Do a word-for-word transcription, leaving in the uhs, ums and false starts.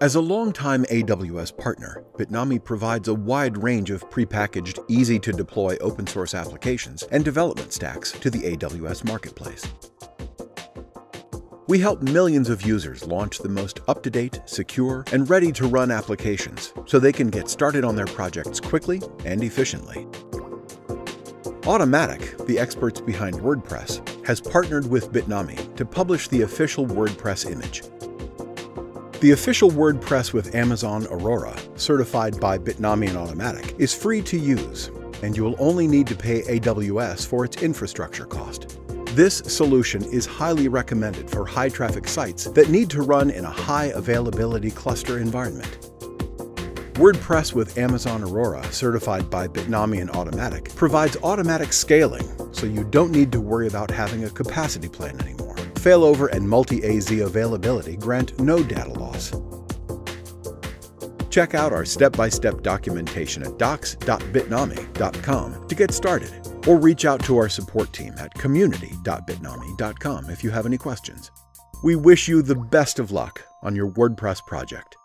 As a longtime A W S partner, Bitnami provides a wide range of prepackaged, easy-to-deploy open-source applications and development stacks to the A W S Marketplace. We help millions of users launch the most up-to-date, secure, and ready-to-run applications so they can get started on their projects quickly and efficiently. Automattic, the experts behind WordPress, has partnered with Bitnami to publish the official WordPress image. The official WordPress with Amazon Aurora, certified by Bitnami and Automattic, is free to use, and you will only need to pay A W S for its infrastructure cost. This solution is highly recommended for high-traffic sites that need to run in a high-availability cluster environment. WordPress with Amazon Aurora, certified by Bitnami and Automattic, provides automatic scaling, so you don't need to worry about having a capacity plan anymore. Failover and multi-A Z availability grant no data loss. Check out our step-by-step documentation at docs dot bitnami dot com to get started. Or reach out to our support team at community dot bitnami dot com if you have any questions. We wish you the best of luck on your WordPress project.